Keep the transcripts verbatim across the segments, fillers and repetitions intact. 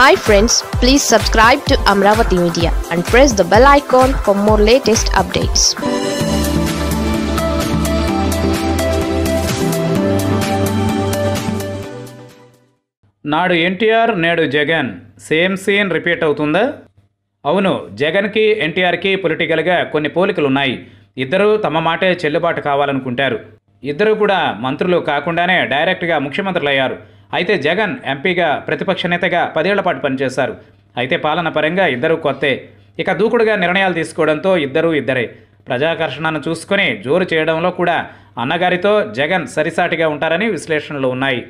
Hi friends, please subscribe to Amaravathi Media and press the bell icon for more latest updates. నాడు ఎన్టీఆర్ నేడు Jagan same scene repeat అవుతుందా? అవును, జగన్కి ఎన్టీఆర్కి పొలిటికల్గా కొన్ని పోలికలు ఉన్నాయి. ఇద్దరూ తమ మాటే చెల్లుబాటు కావాలనుకుంటారు. ఇద్దరూ కూడా మంత్రులు కాకుండానే డైరెక్ట్గా ముఖ్యమంత్రులు అయ్యారు. అయితే జగన్ ఎంపీగా ప్రతిపక్ష నేతగా పదేళ్ల పాటు పనిచేశారు. అయితే పాలన పరంగా ఇద్దరూ కొత్తే. ఇక దూకుడుగా నిర్ణయాలు తీసుకోవడంతో ఇద్దరూ ఇద్దరే. ప్రజాకర్షణను చూసుకొని జోరు చేయడంలో కూడా అన్నగారితో జగన్ సరిసాటిగా ఉంటారని విశ్లేషణలు ఉన్నాయి.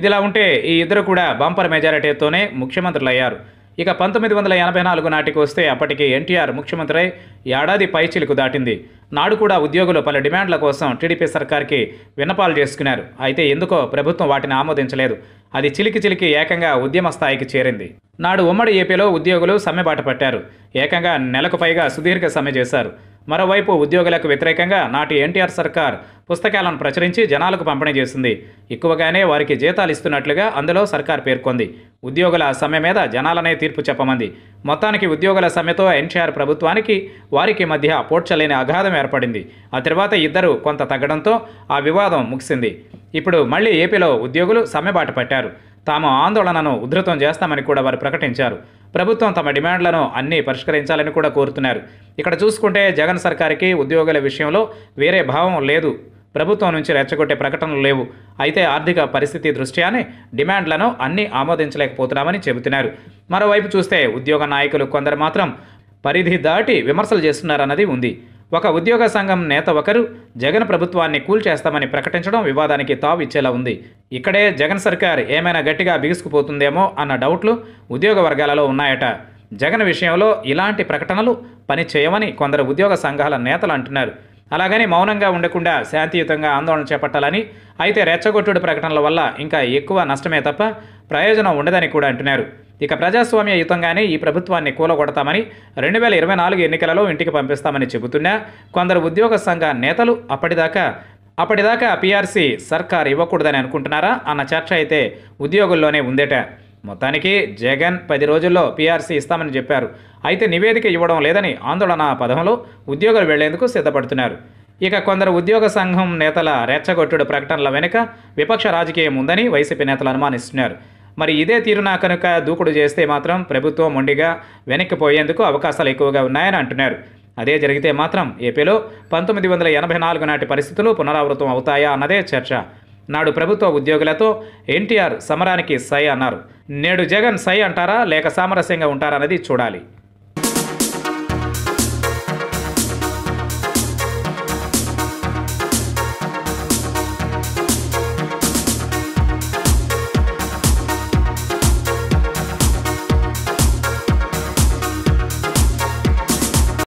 ఇదిలా ఉంటే ఈ ఇద్దరు కూడా బంపర్ మెజారిటీతోనే ముఖ్యమంత్రులు అయ్యారు. ఇక పంతొమ్మిది వందల ఎనభై నాలుగు నాటికి వస్తే అప్పటికి ఎన్టీఆర్ ముఖ్యమంత్రి అయి ఏడాది పైచిలుకు దాటింది. నాడు కూడా ఉద్యోగులు పలు డిమాండ్ల కోసం టీడీపీ సర్కార్కి విన్నపాలు చేసుకున్నారు. అయితే ఎందుకో ప్రభుత్వం వాటిని ఆమోదించలేదు. అది చిలికి చిలికి ఏకంగా ఉద్యమ స్థాయికి చేరింది. నాడు ఉమ్మడి ఏపీలో ఉద్యోగులు సమ్మెబాట పట్టారు. ఏకంగా నెలకు పైగా సుదీర్ఘ సమ్మె చేశారు. మరోవైపు ఉద్యోగులకు వ్యతిరేకంగా నాటి ఎన్టీఆర్ సర్కార్ పుస్తకాలను ప్రచురించి జనాలకు పంపిణీ చేసింది. ఎక్కువగానే వారికి జీతాలు ఇస్తున్నట్లుగా అందులో సర్కార్ పేర్కొంది. ఉద్యోగుల సమ్మె మీద జనాలనే తీర్పు చెప్పమంది. మొత్తానికి ఉద్యోగుల సమ్మెతో ఎన్టీఆర్ ప్రభుత్వానికి వారికి మధ్య పోడ్చలేని అగాధం ఏర్పడింది. ఆ తర్వాత ఇద్దరు కొంత తగ్గడంతో ఆ వివాదం ముగిసింది. ఇప్పుడు మళ్లీ ఏపీలో ఉద్యోగులు సమ్మెబాట పట్టారు. తాము ఆందోళనను ఉధృతం చేస్తామని కూడా వారు ప్రకటించారు. ప్రభుత్వం తమ డిమాండ్లను అన్నీ పరిష్కరించాలని కూడా కోరుతున్నారు. ఇక్కడ చూసుకుంటే జగన్ సర్కార్కి ఉద్యోగుల విషయంలో వేరే భావం లేదు. ప్రభుత్వం నుంచి రెచ్చగొట్టే ప్రకటనలు లేవు. అయితే ఆర్థిక పరిస్థితి దృష్ట్యానే డిమాండ్లను అన్నీ ఆమోదించలేకపోతున్నామని చెబుతున్నారు. మరోవైపు చూస్తే ఉద్యోగ నాయకులు కొందరు మాత్రం పరిధి దాటి విమర్శలు చేస్తున్నారన్నది ఉంది. ఒక ఉద్యోగ సంఘం నేత ఒకరు జగన్ ప్రభుత్వాన్ని కూల్చేస్తామని ప్రకటించడం వివాదానికి తావు ఇచ్చేలా ఉంది. ఇక్కడే జగన్ సర్కార్ ఏమైనా గట్టిగా బిగుసుకుపోతుందేమో అన్న డౌట్లు ఉద్యోగ వర్గాలలో ఉన్నాయట. జగన్ విషయంలో ఇలాంటి ప్రకటనలు పని చేయవని కొందరు ఉద్యోగ సంఘాల నేతలు అంటున్నారు. అలాగని మౌనంగా ఉండకుండా శాంతియుతంగా ఆందోళన చేపట్టాలని, అయితే రెచ్చగొట్టుడు ప్రకటనల వల్ల ఇంకా ఎక్కువ నష్టమే తప్ప ప్రయోజనం ఉండదని కూడా అంటున్నారు. ఇక ప్రజాస్వామ్యయుతంగానే ఈ ప్రభుత్వాన్ని కూలగొడతామని రెండు వేల ఇరవై నాలుగు ఎన్నికలలో ఇంటికి పంపిస్తామని చెబుతున్నా కొందరు ఉద్యోగ సంఘ నేతలు అప్పటిదాకా అప్పటిదాకా పీఆర్సీ సర్కార్ ఇవ్వకూడదని అనుకుంటున్నారా అన్న చర్చ అయితే ఉద్యోగుల్లోనే ఉందేట. మొత్తానికి జగన్ పది రోజుల్లో పీఆర్సీ ఇస్తామని చెప్పారు. అయితే నివేదిక ఇవ్వడం లేదని ఆందోళన పదంలో ఉద్యోగులు వెళ్లేందుకు సిద్ధపడుతున్నారు. ఇక కొందరు ఉద్యోగ సంఘం నేతల రెచ్చగొట్టుడు ప్రకటనల వెనుక విపక్ష రాజకీయం ఉందని వైసీపీ నేతలు అనుమానిస్తున్నారు. మరి ఇదే తీరునా కనుక దూకుడు చేస్తే మాత్రం ప్రభుత్వం మొండిగా వెనక్కిపోయేందుకు అవకాశాలు ఎక్కువగా ఉన్నాయని అంటున్నారు. అదే జరిగితే మాత్రం ఏపీలో పంతొమ్మిది వందల ఎనభై నాలుగు నాటి పరిస్థితులు పునరావృతం అవుతాయా అన్నదే చర్చ. నాడు ప్రభుత్వ ఉద్యోగులతో ఎన్టీఆర్ సమరానికి సై అన్నారు. నేడు జగన్ సై అంటారా లేక సామరస్యంగా ఉంటారా అన్నది చూడాలి.